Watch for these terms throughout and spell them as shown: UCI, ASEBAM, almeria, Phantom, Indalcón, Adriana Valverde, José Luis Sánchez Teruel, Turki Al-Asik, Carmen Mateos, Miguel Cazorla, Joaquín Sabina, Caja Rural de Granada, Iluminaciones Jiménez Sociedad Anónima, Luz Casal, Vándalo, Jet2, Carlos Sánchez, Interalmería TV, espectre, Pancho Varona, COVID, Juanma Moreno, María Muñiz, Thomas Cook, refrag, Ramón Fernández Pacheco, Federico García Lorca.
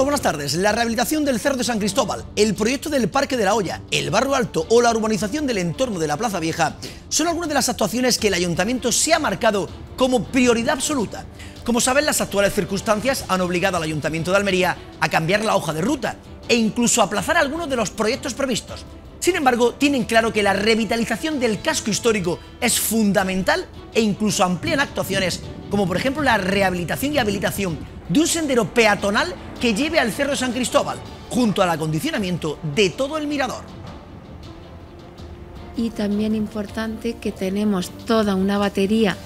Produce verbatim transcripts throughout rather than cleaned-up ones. todos, buenas tardes. La rehabilitación del Cerro de San Cristóbal, el proyecto del Parque de la Hoya, el Barrio Alto o la urbanización del entorno de la Plaza Vieja son algunas de las actuaciones que el Ayuntamiento se ha marcado como prioridad absoluta. Como saben, las actuales circunstancias han obligado al Ayuntamiento de Almería a cambiar la hoja de ruta e incluso aplazar algunos de los proyectos previstos. Sin embargo, tienen claro que la revitalización del casco histórico es fundamental e incluso amplían actuaciones como por ejemplo la rehabilitación y habilitación de un sendero peatonal que lleve al Cerro de San Cristóbal, junto al acondicionamiento de todo el mirador. Y también importante que tenemos toda una batería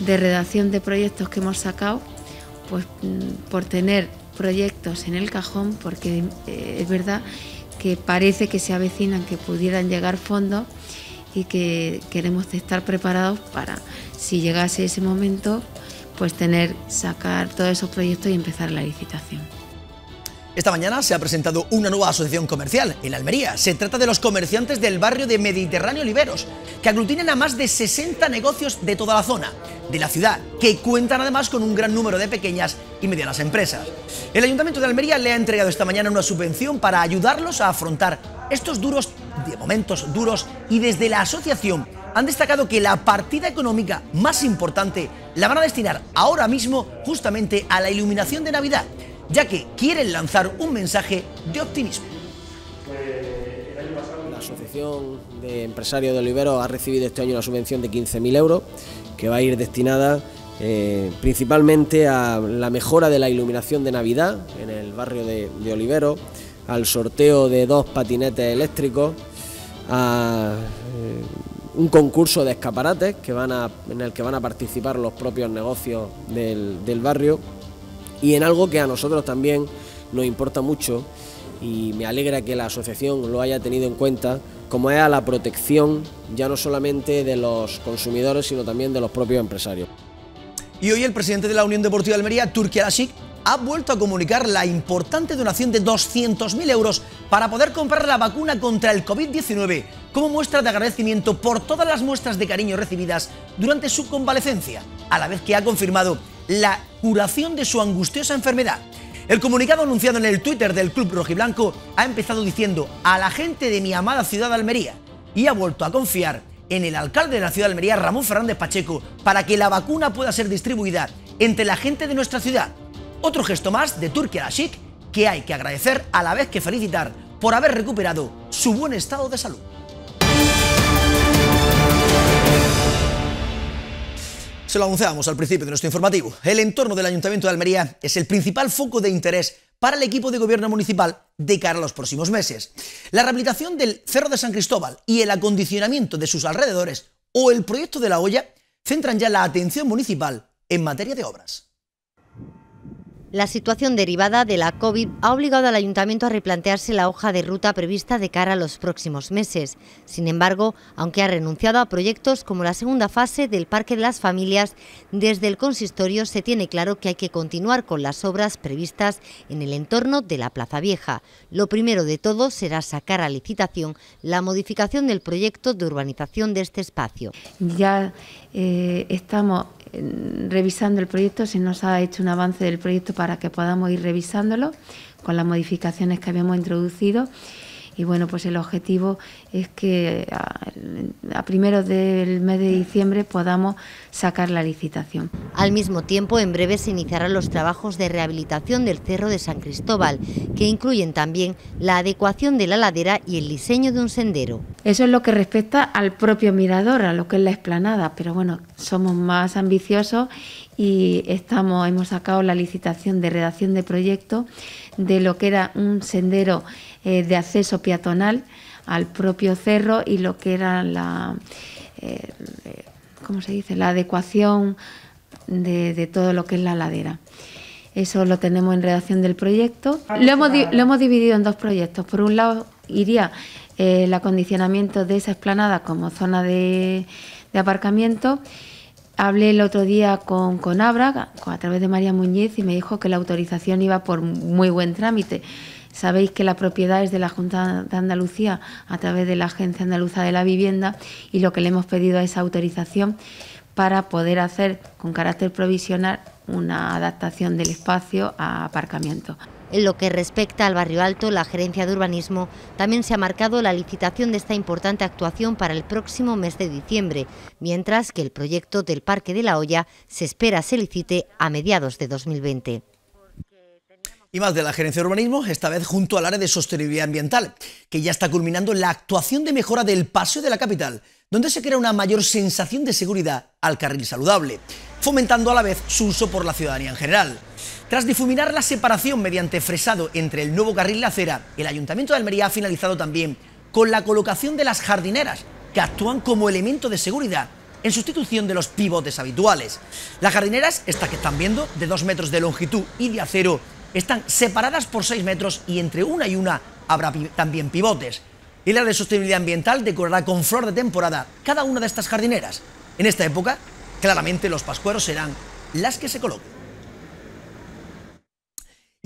de redacción de proyectos que hemos sacado, pues por tener proyectos en el cajón, porque eh, es verdad que parece que se avecinan que pudieran llegar fondos y que queremos estar preparados para, si llegase ese momento, pues tener, sacar todos esos proyectos y empezar la licitación. Esta mañana se ha presentado una nueva asociación comercial en Almería. Se trata de los comerciantes del barrio de Mediterráneo Oliveros, que aglutinan a más de sesenta negocios de toda la zona de la ciudad, que cuentan además con un gran número de pequeñas y medianas empresas. El Ayuntamiento de Almería le ha entregado esta mañana una subvención para ayudarlos a afrontar estos duros, de momentos duros, y desde la asociación han destacado que la partida económica más importante la van a destinar ahora mismo justamente a la iluminación de Navidad, ya que quieren lanzar un mensaje de optimismo. La Asociación de Empresarios de Oliveros ha recibido este año una subvención de quince mil euros que va a ir destinada eh, principalmente a la mejora de la iluminación de Navidad en el barrio de, de Oliveros, al sorteo de dos patinetes eléctricos, a Eh, un concurso de escaparates que van a, en el que van a participar los propios negocios del, del barrio, y en algo que a nosotros también nos importa mucho y me alegra que la asociación lo haya tenido en cuenta, como es a la protección ya no solamente de los consumidores sino también de los propios empresarios. Y hoy el presidente de la Unión Deportiva de Almería, Turki Al-Asik, ha vuelto a comunicar la importante donación de doscientos mil euros para poder comprar la vacuna contra el COVID diecinueve como muestra de agradecimiento por todas las muestras de cariño recibidas durante su convalecencia, a la vez que ha confirmado la curación de su angustiosa enfermedad. El comunicado anunciado en el Twitter del Club Rojiblanco ha empezado diciendo: a la gente de mi amada ciudad de Almería, y ha vuelto a confiar en el alcalde de la ciudad de Almería, Ramón Fernández Pacheco, para que la vacuna pueda ser distribuida entre la gente de nuestra ciudad. Otro gesto más de Turki Al-Asik que hay que agradecer, a la vez que felicitar por haber recuperado su buen estado de salud. Se lo anunciábamos al principio de nuestro informativo. El entorno del Ayuntamiento de Almería es el principal foco de interés para el equipo de gobierno municipal de cara a los próximos meses. La rehabilitación del Cerro de San Cristóbal y el acondicionamiento de sus alrededores o el proyecto de la Hoya centran ya la atención municipal en materia de obras. La situación derivada de la COVID ha obligado al Ayuntamiento a replantearse la hoja de ruta prevista de cara a los próximos meses. Sin embargo, aunque ha renunciado a proyectos como la segunda fase del Parque de las Familias, desde el consistorio se tiene claro que hay que continuar con las obras previstas en el entorno de la Plaza Vieja. Lo primero de todo será sacar a licitación la modificación del proyecto de urbanización de este espacio. Ya eh, estamos revisando el proyecto, se nos ha hecho un avance del proyecto para que podamos ir revisándolo con las modificaciones que habíamos introducido, y bueno, pues el objetivo es que a, a primeros del mes de diciembre podamos sacar la licitación. Al mismo tiempo, en breve se iniciarán los trabajos de rehabilitación del Cerro de San Cristóbal, que incluyen también la adecuación de la ladera y el diseño de un sendero. Eso es lo que respecta al propio mirador, a lo que es la explanada, pero bueno, somos más ambiciosos y estamos, hemos sacado la licitación de redacción de proyecto de lo que era un sendero eh, de acceso peatonal al propio cerro y lo que era la, eh, ¿cómo se dice? la adecuación de, de todo lo que es la ladera. Eso lo tenemos en redacción del proyecto. Lo hemos, lo hemos dividido en dos proyectos. Por un lado iría eh, el acondicionamiento de esa explanada como zona de, de aparcamiento. Hablé el otro día con, con Abra, a través de María Muñiz, y me dijo que la autorización iba por muy buen trámite. Sabéis que la propiedad es de la Junta de Andalucía, a través de la Agencia Andaluza de la Vivienda, y lo que le hemos pedido es autorización para poder hacer, con carácter provisional, una adaptación del espacio a aparcamiento. En lo que respecta al Barrio Alto, la Gerencia de Urbanismo también se ha marcado la licitación de esta importante actuación para el próximo mes de diciembre, mientras que el proyecto del Parque de la Hoya se espera se licite a mediados de dos mil veinte. Y más de la Gerencia de Urbanismo, esta vez junto al área de sostenibilidad ambiental, que ya está culminando la actuación de mejora del paseo de la capital, donde se crea una mayor sensación de seguridad al carril saludable, fomentando a la vez su uso por la ciudadanía en general. Tras difuminar la separación mediante fresado entre el nuevo carril y la acera, el Ayuntamiento de Almería ha finalizado también con la colocación de las jardineras, que actúan como elemento de seguridad en sustitución de los pivotes habituales. Las jardineras, estas que están viendo, de dos metros de longitud y de acero, están separadas por seis metros y entre una y una habrá también pivotes. Y la de sostenibilidad ambiental decorará con flor de temporada cada una de estas jardineras. En esta época, claramente los pascueros serán las que se coloquen.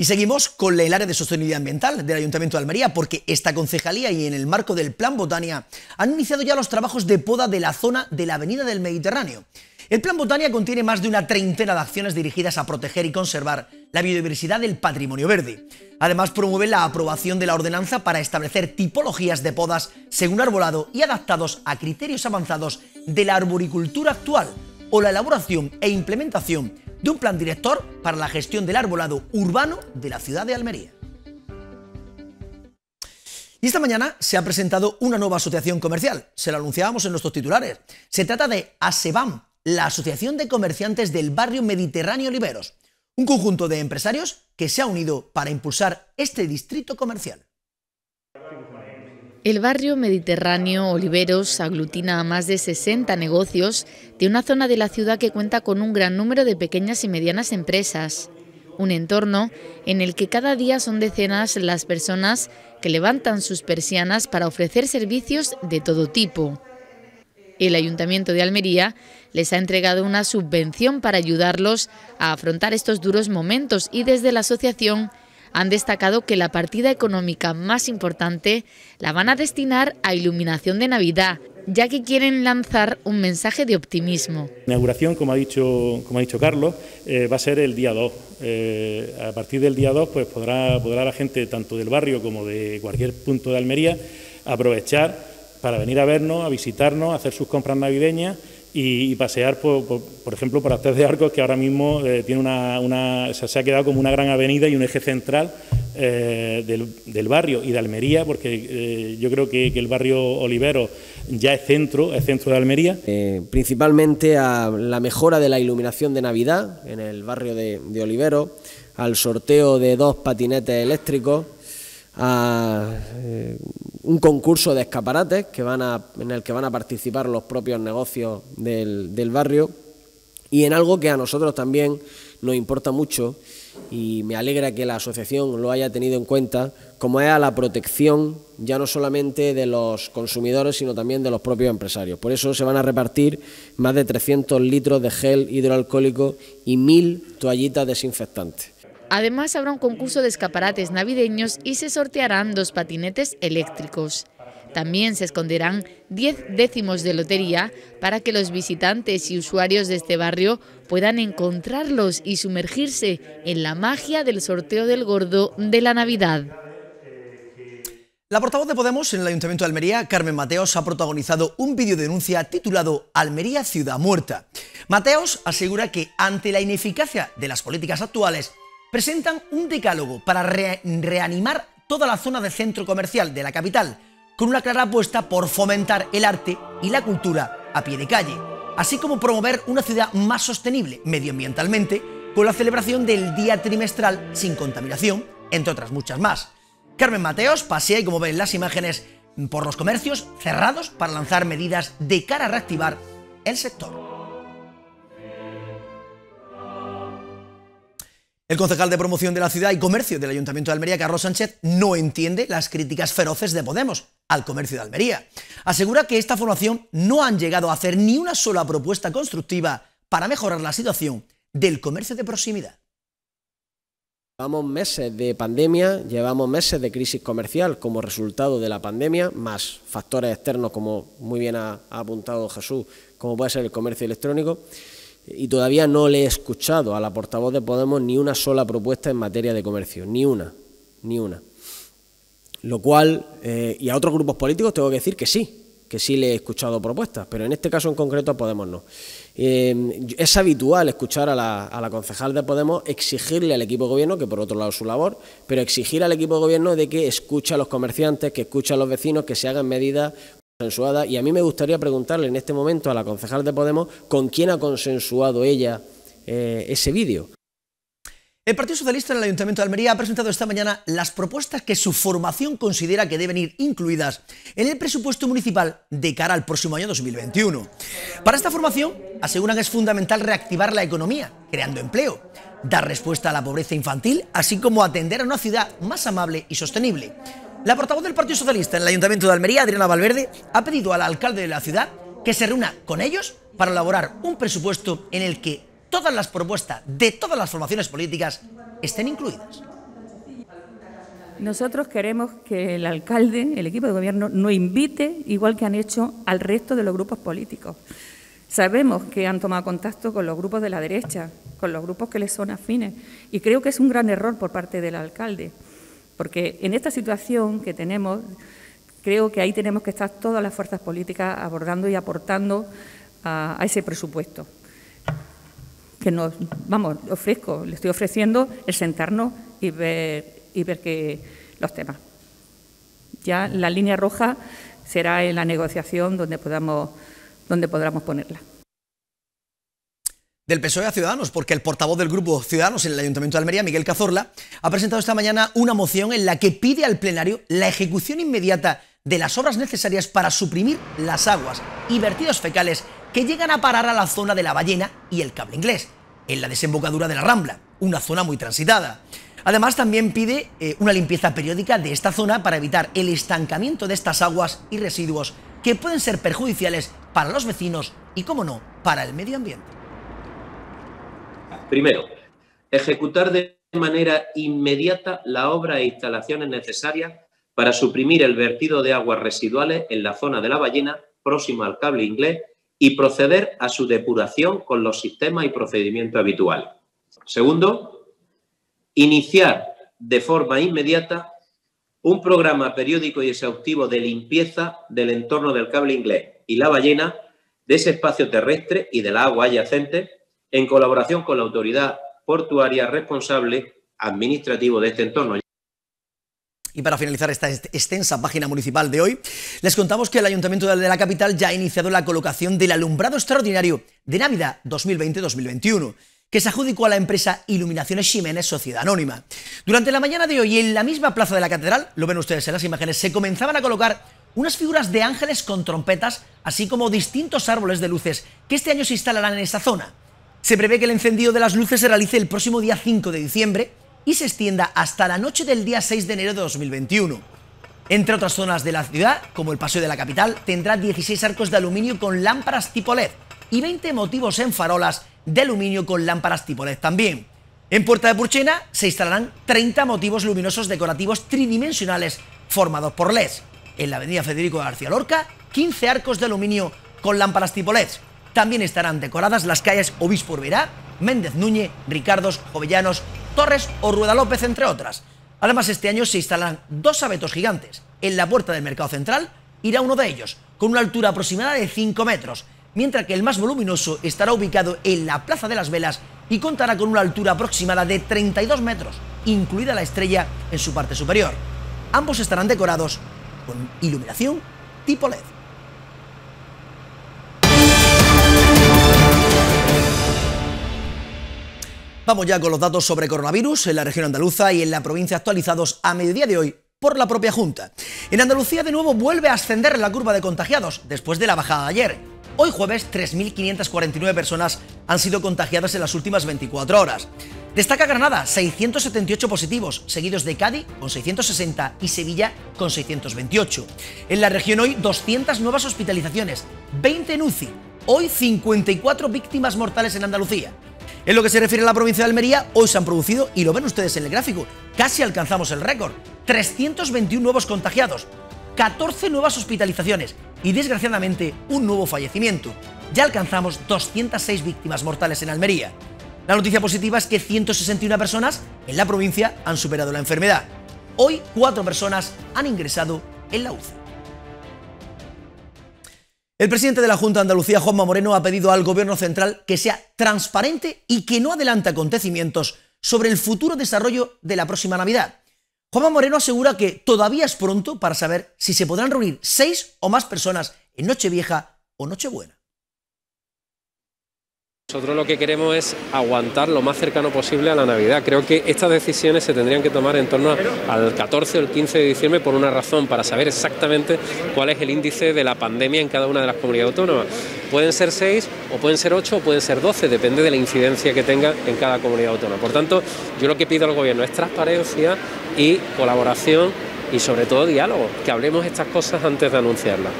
Y seguimos con el área de sostenibilidad ambiental del Ayuntamiento de Almería, porque esta concejalía y en el marco del Plan Botania han iniciado ya los trabajos de poda de la zona de la Avenida del Mediterráneo. El Plan Botania contiene más de una treintena de acciones dirigidas a proteger y conservar la biodiversidad del patrimonio verde. Además, promueve la aprobación de la ordenanza para establecer tipologías de podas según arbolado y adaptados a criterios avanzados de la arboricultura actual, o la elaboración e implementación de un plan director para la gestión del arbolado urbano de la ciudad de Almería. Y esta mañana se ha presentado una nueva asociación comercial, se lo anunciábamos en nuestros titulares. Se trata de ASEBAM, la Asociación de Comerciantes del Barrio Mediterráneo Oliveros, un conjunto de empresarios que se ha unido para impulsar este distrito comercial. El barrio mediterráneo Oliveros aglutina a más de sesenta negocios de una zona de la ciudad que cuenta con un gran número de pequeñas y medianas empresas. Un entorno en el que cada día son decenas las personas que levantan sus persianas para ofrecer servicios de todo tipo. El Ayuntamiento de Almería les ha entregado una subvención para ayudarlos a afrontar estos duros momentos y desde la asociación han destacado que la partida económica más importante la van a destinar a iluminación de Navidad, ya que quieren lanzar un mensaje de optimismo. La inauguración, como ha dicho, como ha dicho Carlos, eh, va a ser el día dos. Eh, a partir del día dos pues podrá, podrá la gente tanto del barrio como de cualquier punto de Almería aprovechar para venir a vernos, a visitarnos, a hacer sus compras navideñas y, y pasear, por, por, por ejemplo, por Artes de Arcos, que ahora mismo eh, tiene una, una, se ha quedado como una gran avenida y un eje central eh, del, del barrio y de Almería, porque eh, yo creo que, que el barrio Oliveros ya es centro, es centro de Almería. Eh, principalmente a la mejora de la iluminación de Navidad en el barrio de, de Oliveros, al sorteo de dos patinetes eléctricos, a eh, un concurso de escaparates que van a, en el que van a participar los propios negocios del, del barrio, y en algo que a nosotros también nos importa mucho y me alegra que la asociación lo haya tenido en cuenta, como es a la protección ya no solamente de los consumidores sino también de los propios empresarios. Por eso se van a repartir más de trescientos litros de gel hidroalcohólico y mil toallitas desinfectantes. Además, habrá un concurso de escaparates navideños y se sortearán dos patinetes eléctricos. También se esconderán diez décimos de lotería para que los visitantes y usuarios de este barrio puedan encontrarlos y sumergirse en la magia del sorteo del gordo de la Navidad. La portavoz de Podemos en el Ayuntamiento de Almería, Carmen Mateos, ha protagonizado un vídeo de denuncia titulado Almería Ciudad Muerta. Mateos asegura que ante la ineficacia de las políticas actuales, presentan un decálogo para re reanimar toda la zona de centro comercial de la capital, con una clara apuesta por fomentar el arte y la cultura a pie de calle, así como promover una ciudad más sostenible medioambientalmente, con la celebración del Día Trimestral Sin Contaminación, entre otras muchas más. Carmen Mateos pasea, y como ven las imágenes, por los comercios cerrados para lanzar medidas de cara a reactivar el sector. El concejal de Promoción de la Ciudad y Comercio del Ayuntamiento de Almería, Carlos Sánchez, no entiende las críticas feroces de Podemos al comercio de Almería. Asegura que esta formación no han llegado a hacer ni una sola propuesta constructiva para mejorar la situación del comercio de proximidad. Llevamos meses de pandemia, llevamos meses de crisis comercial como resultado de la pandemia, más factores externos, como muy bien ha, ha apuntado Jesús, como puede ser el comercio electrónico. y todavía no le he escuchado a la portavoz de Podemos ni una sola propuesta en materia de comercio, ni una, ni una. Lo cual, eh, y a otros grupos políticos tengo que decir que sí, que sí le he escuchado propuestas, pero en este caso en concreto a Podemos no. Eh, es habitual escuchar a la, a la concejal de Podemos exigirle al equipo de gobierno, que por otro lado es su labor, pero exigir al equipo de gobierno de que escuche a los comerciantes, que escuche a los vecinos, que se hagan medidas consensuadas. Y a mí me gustaría preguntarle en este momento a la concejal de Podemos con quién ha consensuado ella eh, ese vídeo. El Partido Socialista en el Ayuntamiento de Almería ha presentado esta mañana las propuestas que su formación considera que deben ir incluidas en el presupuesto municipal de cara al próximo año dos mil veintiuno. Para esta formación aseguran que es fundamental reactivar la economía, creando empleo, dar respuesta a la pobreza infantil, así como atender a una ciudad más amable y sostenible. La portavoz del Partido Socialista en el Ayuntamiento de Almería, Adriana Valverde, ha pedido al alcalde de la ciudad que se reúna con ellos para elaborar un presupuesto en el que todas las propuestas de todas las formaciones políticas estén incluidas. Nosotros queremos que el alcalde, el equipo de gobierno, nos invite, igual que han hecho, al resto de los grupos políticos. Sabemos que han tomado contacto con los grupos de la derecha, con los grupos que les son afines, y creo que es un gran error por parte del alcalde, porque en esta situación que tenemos, creo que ahí tenemos que estar todas las fuerzas políticas abordando y aportando a, a ese presupuesto. Que nos, vamos, ofrezco, le estoy ofreciendo el sentarnos y ver, y ver que los temas. Ya la línea roja será en la negociación donde podamos, donde podamos ponerla. Del P S O E a Ciudadanos, porque el portavoz del Grupo Ciudadanos en el Ayuntamiento de Almería, Miguel Cazorla, ha presentado esta mañana una moción en la que pide al plenario la ejecución inmediata de las obras necesarias para suprimir las aguas y vertidos fecales que llegan a parar a la zona de La Ballena y el Cable Inglés, en la desembocadura de la Rambla, una zona muy transitada. Además, también pide eh, una limpieza periódica de esta zona para evitar el estancamiento de estas aguas y residuos que pueden ser perjudiciales para los vecinos y, como no, para el medio ambiente. Primero, ejecutar de manera inmediata la obra e instalaciones necesarias para suprimir el vertido de aguas residuales en la zona de La Ballena, próxima al Cable Inglés, y proceder a su depuración con los sistemas y procedimientos habituales. Segundo, iniciar de forma inmediata un programa periódico y exhaustivo de limpieza del entorno del Cable Inglés y La Ballena, de ese espacio terrestre y de la agua adyacente, en colaboración con la autoridad portuaria responsable administrativo de este entorno. Y para finalizar esta extensa página municipal de hoy, les contamos que el Ayuntamiento de la capital ya ha iniciado la colocación del alumbrado extraordinario de Navidad dos mil veinte dos mil veintiuno, que se adjudicó a la empresa Iluminaciones Jiménez Sociedad Anónima. Durante la mañana de hoy, en la misma plaza de la catedral, lo ven ustedes en las imágenes, se comenzaban a colocar unas figuras de ángeles con trompetas, así como distintos árboles de luces que este año se instalarán en esta zona. Se prevé que el encendido de las luces se realice el próximo día cinco de diciembre, y se extienda hasta la noche del día seis de enero de dos mil veintiuno. Entre otras zonas de la ciudad, como el Paseo de la Capital, tendrá dieciséis arcos de aluminio con lámparas tipo LED y veinte motivos en farolas de aluminio con lámparas tipo LED también. En Puerta de Purchena se instalarán treinta motivos luminosos decorativos tridimensionales formados por LEDs. En la avenida Federico García Lorca, quince arcos de aluminio con lámparas tipo LED. También estarán decoradas las calles Obispo Urberá, Méndez Núñez, Ricardos, Jovellanos, Torres o Rueda López, entre otras. Además, este año se instalarán dos abetos gigantes. En la puerta del mercado central irá uno de ellos, con una altura aproximada de cinco metros, mientras que el más voluminoso estará ubicado en la Plaza de las Velas y contará con una altura aproximada de treinta y dos metros, incluida la estrella en su parte superior. Ambos estarán decorados con iluminación tipo LED. Vamos ya con los datos sobre coronavirus en la región andaluza y en la provincia actualizados a mediodía de hoy por la propia Junta. En Andalucía de nuevo vuelve a ascender la curva de contagiados después de la bajada de ayer. Hoy jueves tres mil quinientas cuarenta y nueve personas han sido contagiadas en las últimas veinticuatro horas. Destaca Granada, seiscientos setenta y ocho positivos, seguidos de Cádiz con seiscientos sesenta y Sevilla con seiscientos veintiocho. En la región hoy doscientas nuevas hospitalizaciones, veinte en U C I. Hoy cincuenta y cuatro víctimas mortales en Andalucía. En lo que se refiere a la provincia de Almería, hoy se han producido, y lo ven ustedes en el gráfico, casi alcanzamos el récord, trescientos veintiuno nuevos contagiados, catorce nuevas hospitalizaciones y, desgraciadamente, un nuevo fallecimiento. ya alcanzamos doscientas seis víctimas mortales en Almería. La noticia positiva es que ciento sesenta y una personas en la provincia han superado la enfermedad. Hoy, cuatro personas han ingresado en la U C I. El presidente de la Junta de Andalucía, Juanma Moreno, ha pedido al Gobierno central que sea transparente y que no adelante acontecimientos sobre el futuro desarrollo de la próxima Navidad. Juanma Moreno asegura que todavía es pronto para saber si se podrán reunir seis o más personas en Nochevieja o Nochebuena. Nosotros lo que queremos es aguantar lo más cercano posible a la Navidad. Creo que estas decisiones se tendrían que tomar en torno al catorce o el quince de diciembre por una razón, para saber exactamente cuál es el índice de la pandemia en cada una de las comunidades autónomas. Pueden ser seis, o pueden ser ocho, o pueden ser doce, depende de la incidencia que tenga en cada comunidad autónoma. Por tanto, yo lo que pido al Gobierno es transparencia y colaboración y, sobre todo, diálogo, que hablemos estas cosas antes de anunciarlas.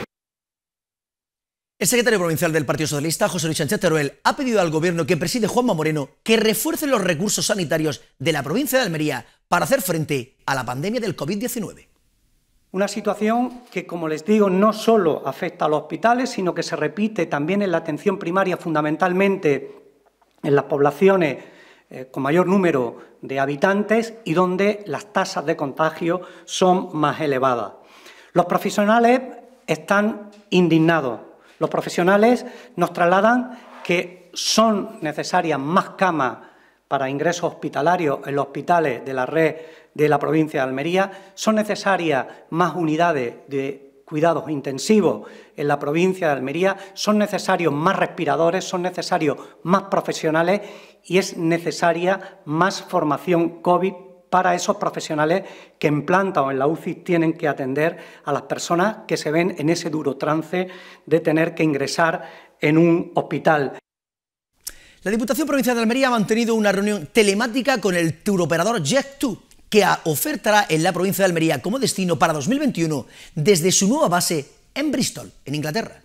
El secretario provincial del Partido Socialista, José Luis Sánchez Teruel, ha pedido al Gobierno que preside Juanma Moreno que refuerce los recursos sanitarios de la provincia de Almería para hacer frente a la pandemia del COVID diecinueve. Una situación que, como les digo, no solo afecta a los hospitales, sino que se repite también en la atención primaria, fundamentalmente en las poblaciones eh, con mayor número de habitantes y donde las tasas de contagio son más elevadas. Los profesionales están indignados. Los profesionales nos trasladan que son necesarias más camas para ingresos hospitalarios en los hospitales de la red de la provincia de Almería, son necesarias más unidades de cuidados intensivos en la provincia de Almería, son necesarios más respiradores, son necesarios más profesionales y es necesaria más formación COVID para esos profesionales que en planta o en la U C I tienen que atender a las personas que se ven en ese duro trance de tener que ingresar en un hospital. La Diputación Provincial de Almería ha mantenido una reunión telemática con el turoperador Jet dos, que ofertará en la provincia de Almería como destino para dos mil veintiuno desde su nueva base en Bristol, en Inglaterra.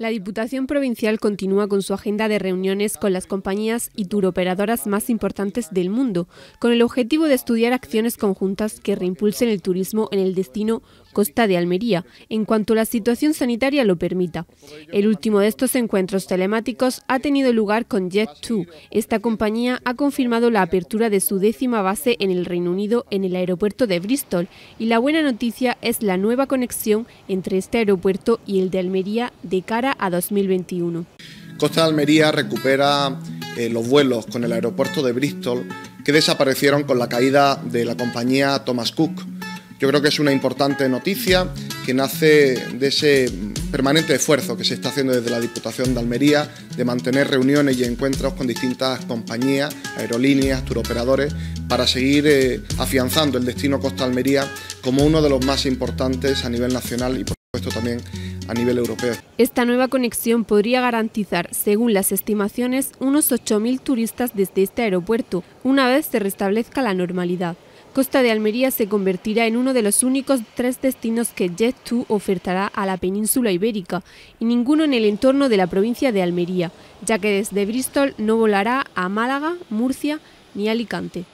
La Diputación Provincial continúa con su agenda de reuniones con las compañías y turoperadoras más importantes del mundo, con el objetivo de estudiar acciones conjuntas que reimpulsen el turismo en el destino Costa de Almería, en cuanto la situación sanitaria lo permita. El último de estos encuentros telemáticos ha tenido lugar con Jet dos. Esta compañía ha confirmado la apertura de su décima base en el Reino Unido en el aeropuerto de Bristol y la buena noticia es la nueva conexión entre este aeropuerto y el de Almería de cara a dos mil veintiuno. Costa de Almería recupera eh, los vuelos con el aeropuerto de Bristol que desaparecieron con la caída de la compañía Thomas Cook. Yo creo que es una importante noticia que nace de ese permanente esfuerzo que se está haciendo desde la Diputación de Almería de mantener reuniones y encuentros con distintas compañías, aerolíneas, turoperadores, para seguir eh, afianzando el destino Costa Almería como uno de los más importantes a nivel nacional y por supuesto también a nivel europeo. Esta nueva conexión podría garantizar, según las estimaciones, unos ocho mil turistas desde este aeropuerto, una vez se restablezca la normalidad. Costa de Almería se convertirá en uno de los únicos tres destinos que Jet dos ofertará a la península ibérica y ninguno en el entorno de la provincia de Almería, ya que desde Bristol no volará a Málaga, Murcia ni Alicante.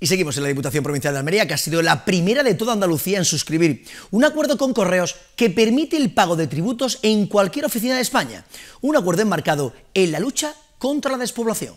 Y seguimos en la Diputación Provincial de Almería, que ha sido la primera de toda Andalucía en suscribir un acuerdo con Correos que permite el pago de tributos en cualquier oficina de España. Un acuerdo enmarcado en la lucha contra la despoblación.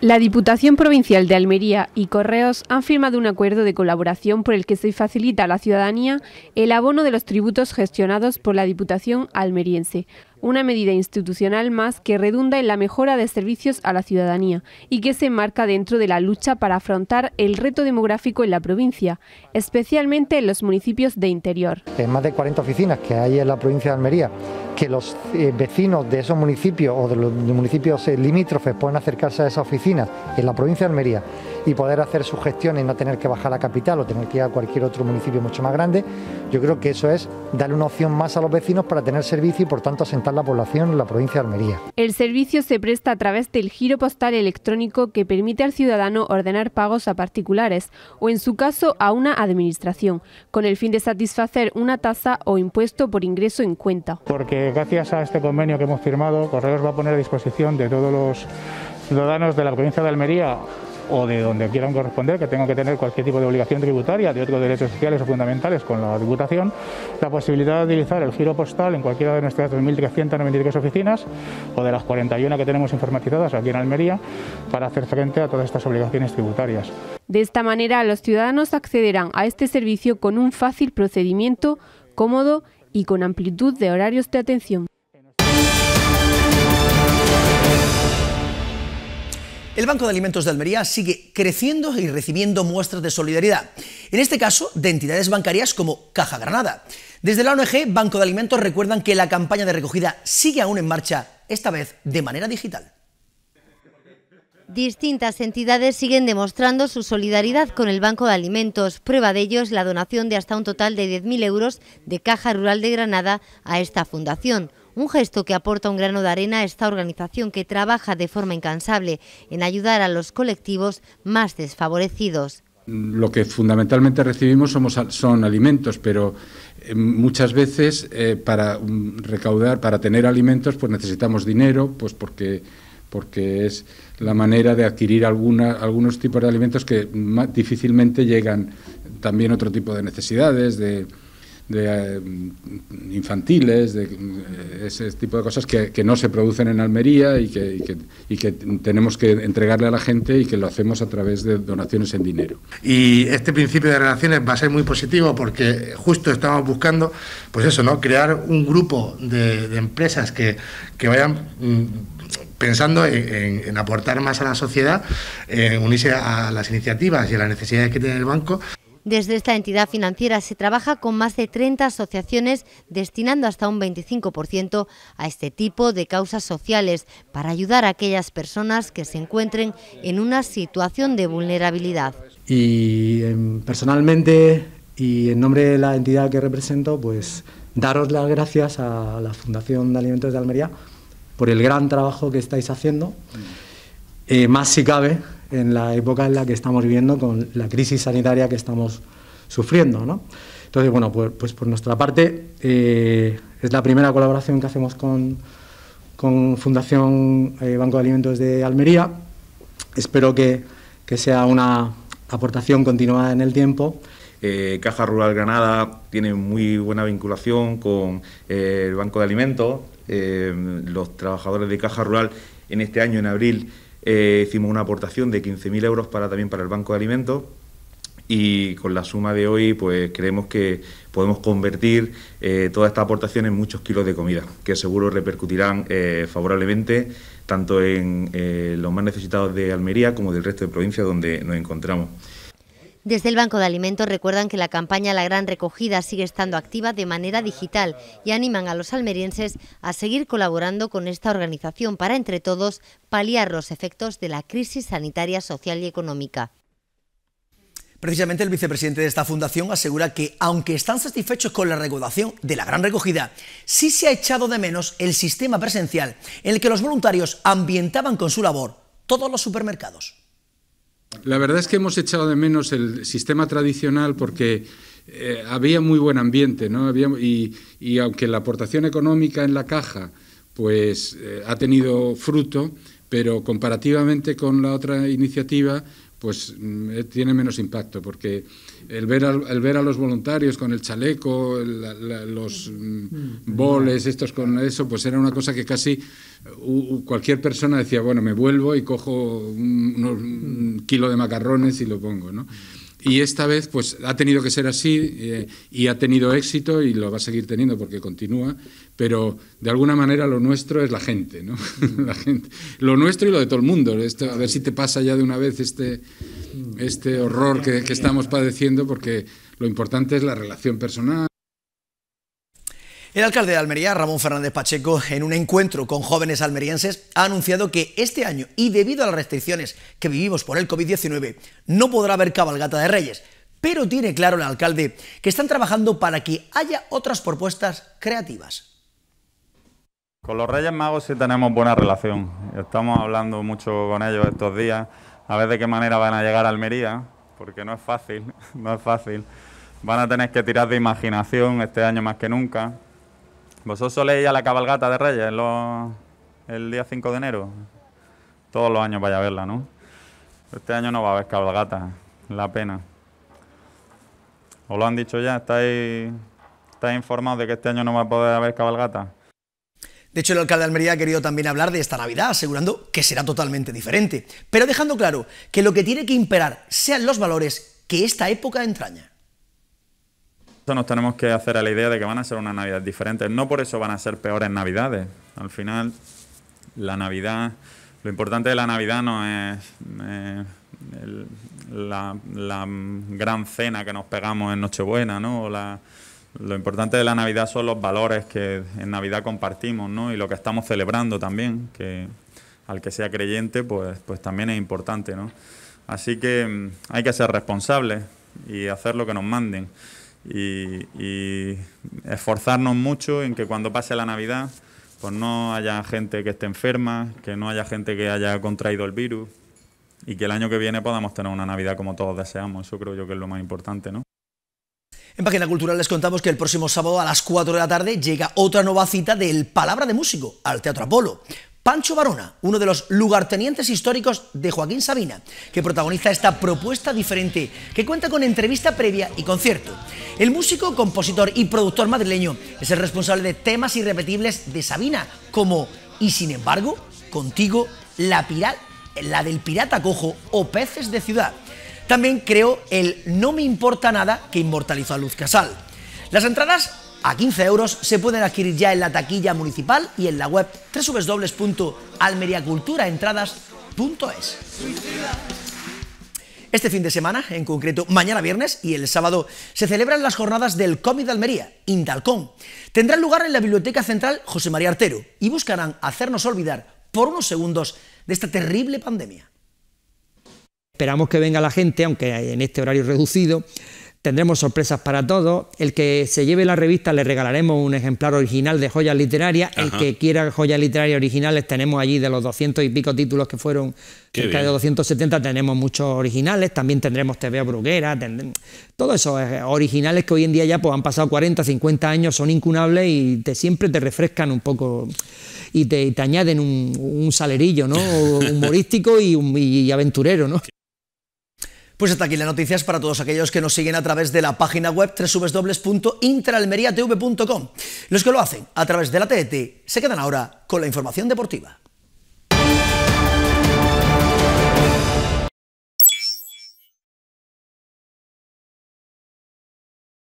La Diputación Provincial de Almería y Correos han firmado un acuerdo de colaboración por el que se facilita a la ciudadanía el abono de los tributos gestionados por la Diputación almeriense, una medida institucional más que redunda en la mejora de servicios a la ciudadanía y que se enmarca dentro de la lucha para afrontar el reto demográfico en la provincia, especialmente en los municipios de interior. En más de cuarenta oficinas que hay en la provincia de Almería, que los eh, vecinos de esos municipios o de los municipios eh, limítrofes pueden acercarse a esas oficinas en la provincia de Almería y poder hacer sus gestiones y no tener que bajar a la capital o tener que ir a cualquier otro municipio mucho más grande. Yo creo que eso es darle una opción más a los vecinos para tener servicio y por tanto asentar la población en la provincia de Almería. El servicio se presta a través del giro postal electrónico que permite al ciudadano ordenar pagos a particulares o en su caso a una administración, con el fin de satisfacer una tasa o impuesto por ingreso en cuenta. Porque gracias a este convenio que hemos firmado, Correos va a poner a disposición de todos los ciudadanos de la provincia de Almería o de donde quieran corresponder, que tengan que tener cualquier tipo de obligación tributaria de otros derechos sociales o fundamentales con la tributación, la posibilidad de utilizar el giro postal en cualquiera de nuestras dos mil trescientas noventa y tres oficinas o de las cuarenta y una que tenemos informatizadas aquí en Almería para hacer frente a todas estas obligaciones tributarias. De esta manera, los ciudadanos accederán a este servicio con un fácil procedimiento, cómodo y con amplitud de horarios de atención. El Banco de Alimentos de Almería sigue creciendo y recibiendo muestras de solidaridad, en este caso de entidades bancarias como Caja Granada. Desde la O N G Banco de Alimentos recuerdan que la campaña de recogida sigue aún en marcha, esta vez de manera digital. Distintas entidades siguen demostrando su solidaridad con el Banco de Alimentos. Prueba de ello es la donación de hasta un total de diez mil euros de Caja Rural de Granada a esta fundación. Un gesto que aporta un grano de arena a esta organización que trabaja de forma incansable en ayudar a los colectivos más desfavorecidos. Lo que fundamentalmente recibimos somos, son alimentos, pero muchas veces eh, para recaudar, para tener alimentos, pues necesitamos dinero, pues porque, porque es la manera de adquirir alguna, algunos tipos de alimentos que más difícilmente llegan, también otro tipo de necesidades, de... de infantiles, de ese tipo de cosas que, que no se producen en Almería y que, y, que, y que tenemos que entregarle a la gente y que lo hacemos a través de donaciones en dinero. Y este principio de relaciones va a ser muy positivo porque justo estamos buscando, pues eso, ¿no? Crear un grupo de, de empresas que, que vayan pensando en, en, en aportar más a la sociedad, en unirse a las iniciativas y a las necesidades que tiene el banco. Desde esta entidad financiera se trabaja con más de treinta asociaciones, destinando hasta un veinticinco por ciento a este tipo de causas sociales para ayudar a aquellas personas que se encuentren en una situación de vulnerabilidad. Y personalmente y en nombre de la entidad que represento, pues daros las gracias a la Fundación de Alimentos de Almería por el gran trabajo que estáis haciendo, eh, más si cabe, en la época en la que estamos viviendo con la crisis sanitaria que estamos sufriendo, ¿no? Entonces, bueno, pues, pues por nuestra parte eh, es la primera colaboración que hacemos con, con Fundación eh, Banco de Alimentos de Almería. Espero que, que sea una aportación continuada en el tiempo. Eh, Caja Rural Granada tiene muy buena vinculación con eh, el Banco de Alimentos. Eh, los trabajadores de Caja Rural en este año, en abril, Eh, hicimos una aportación de quince mil euros para, también para el Banco de Alimentos y con la suma de hoy pues creemos que podemos convertir eh, toda esta aportación en muchos kilos de comida que seguro repercutirán eh, favorablemente tanto en eh, los más necesitados de Almería como del resto de provincias donde nos encontramos. Desde el Banco de Alimentos recuerdan que la campaña La Gran Recogida sigue estando activa de manera digital y animan a los almerienses a seguir colaborando con esta organización para, entre todos, paliar los efectos de la crisis sanitaria, social y económica. Precisamente el vicepresidente de esta fundación asegura que, aunque están satisfechos con la recaudación de La Gran Recogida, sí se ha echado de menos el sistema presencial en el que los voluntarios ambientaban con su labor todos los supermercados. La verdad es que hemos echado de menos el sistema tradicional porque eh, había muy buen ambiente, ¿no? Había, y, y aunque la aportación económica en la caja pues eh, ha tenido fruto, pero comparativamente con la otra iniciativa pues eh, tiene menos impacto, porque el ver a, el ver a los voluntarios con el chaleco, la, la, los mm, boles, estos con eso, pues era una cosa que casi uh, cualquier persona decía, bueno, me vuelvo y cojo un, unos, un kilo de macarrones y lo pongo, ¿no? Y esta vez pues ha tenido que ser así eh, y ha tenido éxito y lo va a seguir teniendo porque continúa, pero de alguna manera lo nuestro es la gente, ¿no? La gente, lo nuestro y lo de todo el mundo. Esto, a ver si te pasa ya de una vez este, este horror que, que estamos padeciendo, porque lo importante es la relación personal. El alcalde de Almería, Ramón Fernández Pacheco, en un encuentro con jóvenes almerienses, ha anunciado que este año, y debido a las restricciones que vivimos por el COVID diecinueve, no podrá haber cabalgata de Reyes, pero tiene claro el alcalde que están trabajando para que haya otras propuestas creativas. Con los Reyes Magos sí tenemos buena relación, estamos hablando mucho con ellos estos días, a ver de qué manera van a llegar a Almería, porque no es fácil, no es fácil, van a tener que tirar de imaginación este año más que nunca. ¿Vosotros soléis a la cabalgata de Reyes los, el día cinco de enero? Todos los años vaya a verla, ¿no? Este año no va a haber cabalgata, la pena. ¿Os lo han dicho ya? ¿Estáis, estáis informados de que este año no va a poder haber cabalgata? De hecho, el alcalde de Almería ha querido también hablar de esta Navidad, asegurando que será totalmente diferente, pero dejando claro que lo que tiene que imperar sean los valores que esta época entraña. Nos tenemos que hacer a la idea de que van a ser unas Navidades diferentes, no por eso van a ser peores Navidades. Al final, la Navidad, lo importante de la Navidad no es eh, el, la, la gran cena que nos pegamos en Nochebuena, ¿no? O la, lo importante de la Navidad son los valores que en Navidad compartimos, ¿no? Y lo que estamos celebrando también, que al que sea creyente, pues, pues también es importante, ¿no? Así que hay que ser responsables y hacer lo que nos manden y, y esforzarnos mucho en que cuando pase la Navidad pues no haya gente que esté enferma, que no haya gente que haya contraído el virus y que el año que viene podamos tener una Navidad como todos deseamos. Eso creo yo que es lo más importante, ¿no? En Página Cultural les contamos que el próximo sábado a las cuatro de la tarde llega otra nueva cita del Palabra de Músico al Teatro Apolo. Pancho Varona, uno de los lugartenientes históricos de Joaquín Sabina, que protagoniza esta propuesta diferente, que cuenta con entrevista previa y concierto. El músico, compositor y productor madrileño es el responsable de temas irrepetibles de Sabina, como Y sin embargo, Contigo, La, Pira, la del Pirata Cojo o Peces de Ciudad. También creó el No me importa nada, que inmortalizó a Luz Casal. Las entradas a quince euros se pueden adquirir ya en la taquilla municipal y en la web doble u doble u doble u punto almeriaculturaentradas punto es. Este fin de semana, en concreto mañana viernes y el sábado, se celebran las jornadas del cómic de Almería, Indalcón. Tendrán lugar en la Biblioteca Central José María Artero y buscarán hacernos olvidar por unos segundos de esta terrible pandemia. Esperamos que venga la gente, aunque en este horario reducido. Tendremos sorpresas para todos. El que se lleve la revista le regalaremos un ejemplar original de joyas literarias. Ajá. El que quiera joyas literarias originales, tenemos allí de los doscientos y pico títulos que fueron, qué cerca bien. De doscientos setenta, tenemos muchos originales. También tendremos T V Bruguera, tendremos todos esos originales que hoy en día ya pues, han pasado cuarenta, cincuenta años, son incunables y te, siempre te refrescan un poco y te, y te añaden un, un salerillo, ¿no? Humorístico y, y aventurero, ¿no? Pues hasta aquí las noticias para todos aquellos que nos siguen a través de la página web doble u doble u doble u punto intraalmeriatv punto com. Los que lo hacen a través de la T D T se quedan ahora con la información deportiva.